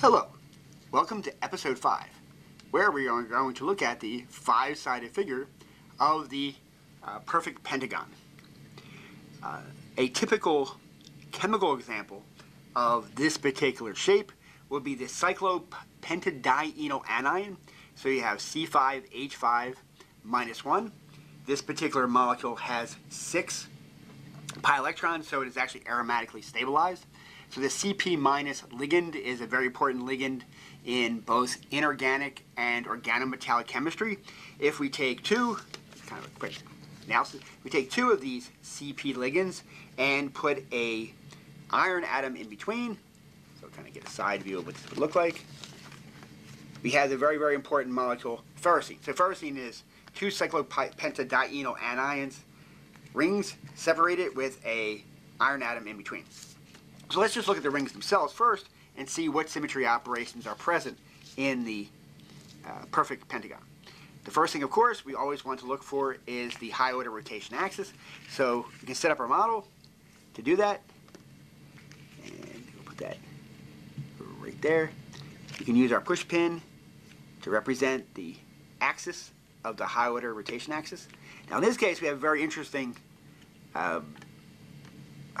Hello, welcome to episode 5, where we are going to look at the 5-sided figure of the perfect pentagon. A typical chemical example of this particular shape would be the cyclopentadienyl anion. So you have C5H5 minus 1. This particular molecule has 6 pi electrons, so it is actually aromatically stabilized. So the CP minus ligand is a very important ligand in both inorganic and organometallic chemistry. If we take two, kind of a quick analysis, we take two of these CP ligands and put an iron atom in between, so kind of get a side view of what this would look like. We have the very, very important molecule ferrocene. So ferrocene is two cyclopentadienyl anions, rings separated with an iron atom in between. So let's just look at the rings themselves first and see what symmetry operations are present in the perfect pentagon. The first thing, of course, we always want to look for is the high order rotation axis. So we can set up our model to do that. And we'll put that right there. You can use our push pin to represent the axis of the high order rotation axis. Now in this case, we have a very interesting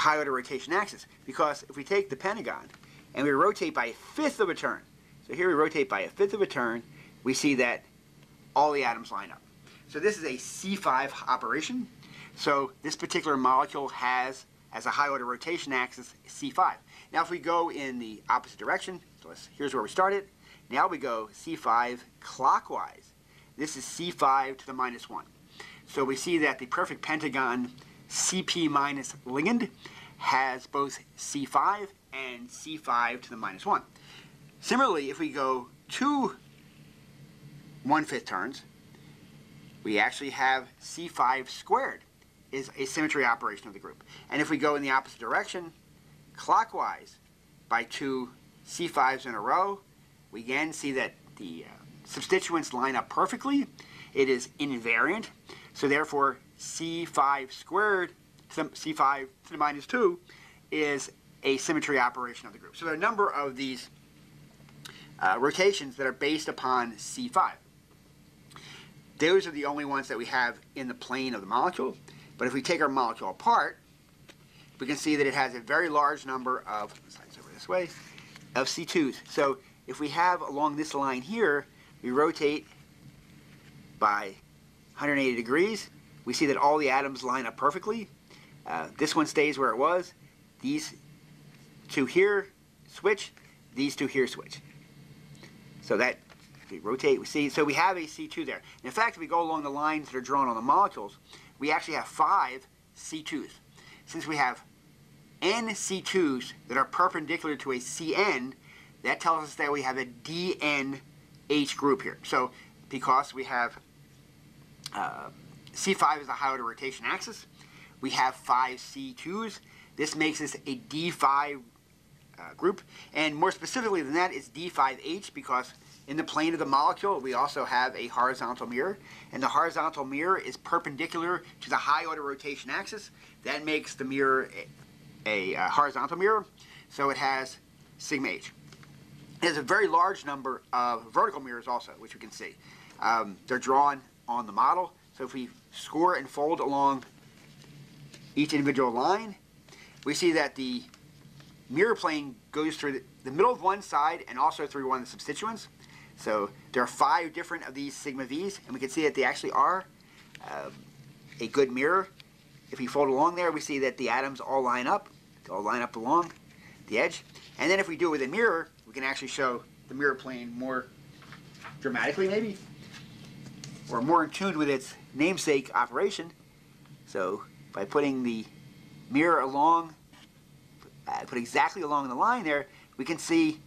high order rotation axis, because if we take the pentagon and we rotate by a fifth of a turn, so here we rotate by a fifth of a turn, we see that all the atoms line up. So this is a C5 operation. So this particular molecule has as a high order rotation axis C5. Now if we go in the opposite direction, so here's where we started, now we go C5 clockwise. This is C5 to the minus 1. So we see that the perfect pentagon CP minus ligand has both C5 and C5 to the minus 1. Similarly, if we go 2 1/5 turns, we actually have C5 squared is a symmetry operation of the group. And if we go in the opposite direction, clockwise, by 2 C5s in a row, we again see that the substituents line up perfectly. It is invariant, so therefore C5 squared, C5 to the minus 2, is a symmetry operation of the group. So there are a number of these rotations that are based upon C5. Those are the only ones that we have in the plane of the molecule. But if we take our molecule apart, we can see that it has a very large number of, slides over this way, of C2s. So if we have along this line here, we rotate by 180 degrees, we see that all the atoms line up perfectly. This one stays where it was. These two here switch. These two here switch. So that, if we rotate, we see. So we have a C2 there. And in fact, if we go along the lines that are drawn on the molecules, we actually have 5 C2s. Since we have N C2s that are perpendicular to a CN, that tells us that we have a DNH group here. So because we have C5 is the high order rotation axis. We have 5 C2s. This makes this a D5 group. And more specifically than that, it's D5H, because in the plane of the molecule, we also have a horizontal mirror. And the horizontal mirror is perpendicular to the high order rotation axis. That makes the mirror a horizontal mirror. So it has sigma H. It has a very large number of vertical mirrors also, which we can see. They're drawn on the model. So if we score and fold along each individual line, we see that the mirror plane goes through the middle of one side and also through one of the substituents. So there are 5 different of these sigma V's, and we can see that they actually are a good mirror. If we fold along there, we see that the atoms all line up. They all line up along the edge. And then if we do it with a mirror, we can actually show the mirror plane more dramatically, maybe, or more in tune with its namesake operation. So by putting the mirror along, put exactly along the line there, we can see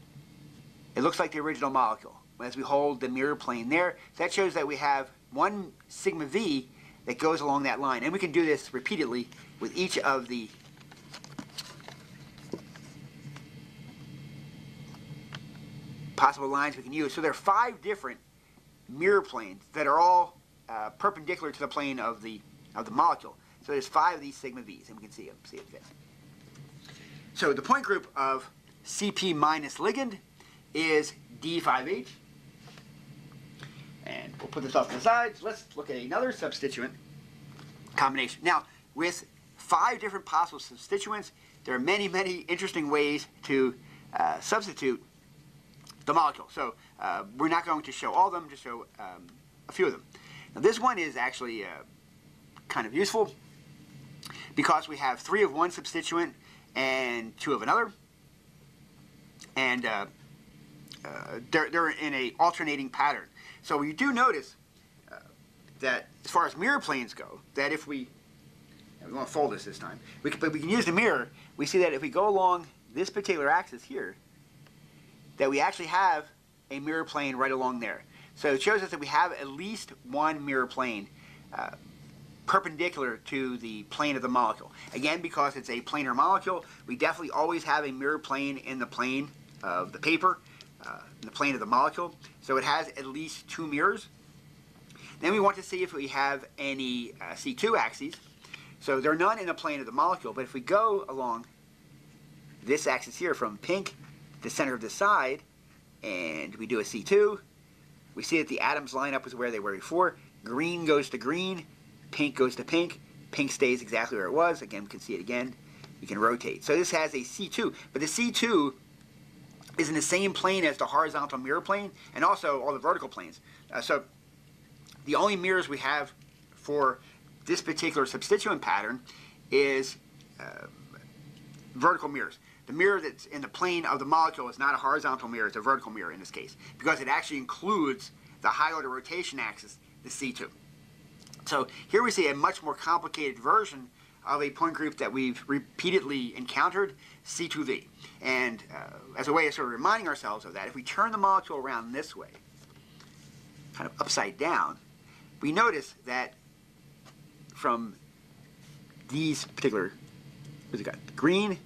it looks like the original molecule as we hold the mirror plane there. So that shows that we have 1 sigma V that goes along that line. And we can do this repeatedly with each of the possible lines we can use. So there are 5 different mirror planes that are all perpendicular to the plane of the molecule. So there's 5 of these sigma V's, and we can see them there. So the point group of CP minus ligand is D₅H. And we'll put this off to the side. So let's look at another substituent combination. Now, with 5 different possible substituents, there are many, many interesting ways to substitute the molecule. So we're not going to show all of them, just show a few of them. Now, this one is actually kind of useful because we have 3 of one substituent and 2 of another. And they're in an alternating pattern. So you do notice that as far as mirror planes go, that if we won't fold this time, but we can use the mirror, we see that if we go along this particular axis here, that we actually have a mirror plane right along there. So it shows us that we have at least one mirror plane perpendicular to the plane of the molecule. Again, because it's a planar molecule, we definitely always have a mirror plane in the plane of the paper, in the plane of the molecule. So it has at least 2 mirrors. Then we want to see if we have any C2 axes. So there are none in the plane of the molecule, but if we go along this axis here from pink to the center of the side, and we do a C2, we see that the atoms line up with where they were before. Green goes to green, pink goes to pink, pink stays exactly where it was. Again, we can see it again. We can rotate. So this has a C2, but the C2 is in the same plane as the horizontal mirror plane and also all the vertical planes. So the only mirrors we have for this particular substituent pattern is vertical mirrors. The mirror that's in the plane of the molecule is not a horizontal mirror, it's a vertical mirror in this case, because it actually includes the high order rotation axis, the C2. So here we see a much more complicated version of a point group that we've repeatedly encountered, C2V. And as a way of sort of reminding ourselves of that, if we turn the molecule around this way, kind of upside down, we notice that from these particular, what's it got, green,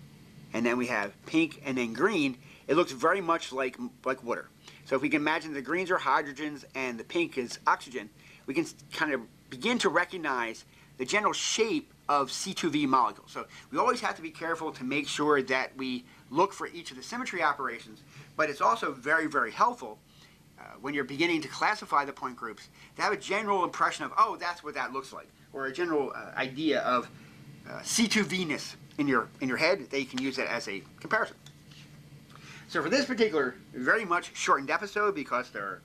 and then we have pink, and then green, it looks very much like water. So if we can imagine the greens are hydrogens and the pink is oxygen, we can kind of begin to recognize the general shape of C2V molecules. So we always have to be careful to make sure that we look for each of the symmetry operations, but it's also very, very helpful when you're beginning to classify the point groups to have a general impression of, oh, that's what that looks like, or a general idea of C2V-ness in your head, that you can use that as a comparison. So for this particular very much shortened episode, because there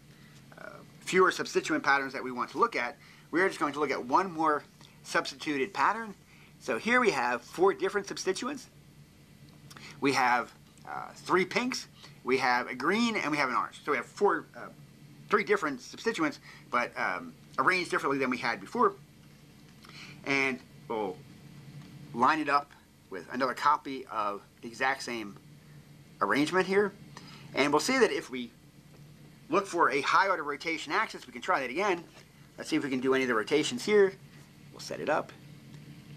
are fewer substituent patterns that we want to look at, we're just going to look at one more substituted pattern. So here we have 4 different substituents. We have 3 pinks, we have a green, and we have an orange. So we have 3 different substituents, but arranged differently than we had before. And we'll line it up with another copy of the exact same arrangement here. And we'll see that if we look for a high order rotation axis, we can try that again. Let's see if we can do any of the rotations here. We'll set it up,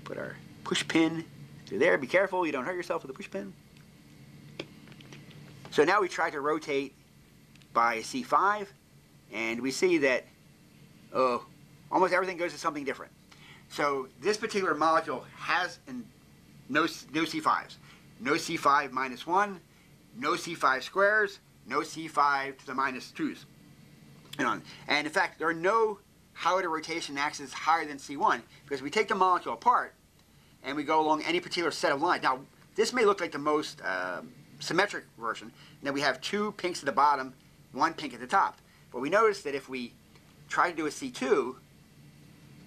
put our push pin through there. Be careful, you don't hurt yourself with the push pin. So now we try to rotate by C5, and we see that almost everything goes to something different. So this particular molecule has no C5s, no C5 minus 1, no C5 squares, no C5 to the minus 2s, and on. And in fact, there are no high order rotation axis higher than C1, because we take the molecule apart and we go along any particular set of lines. Now, this may look like the most symmetric version, and then we have 2 pinks at the bottom, 1 pink at the top. But we notice that if we try to do a C2,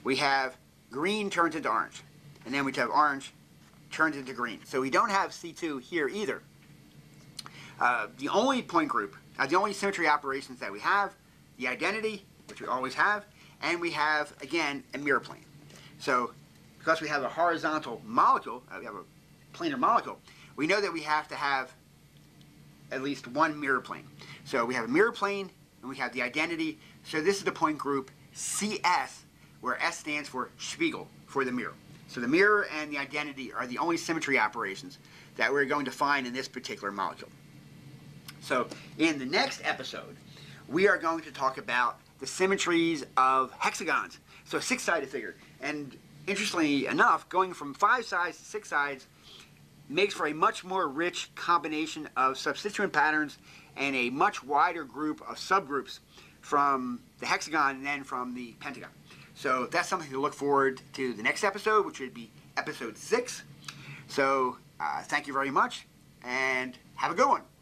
we have green turns into orange, and then we have orange turns into green. So we don't have C2 here either. The only point group, the only symmetry operations that we have, the identity, which we always have, and we have, again, a mirror plane. So because we have a horizontal molecule, we have a planar molecule, we know that we have to have at least one mirror plane. So we have a mirror plane, and we have the identity. So this is the point group CS, where S stands for Spiegel, for the mirror. So the mirror and the identity are the only symmetry operations that we're going to find in this particular molecule. So in the next episode, we are going to talk about the symmetries of hexagons, so 6-sided figure. And interestingly enough, going from 5 sides to 6 sides makes for a much more rich combination of substituent patterns and a much wider group of subgroups from the hexagon and then from the pentagon. So that's something to look forward to the next episode, which would be episode 6. So thank you very much, and have a good one.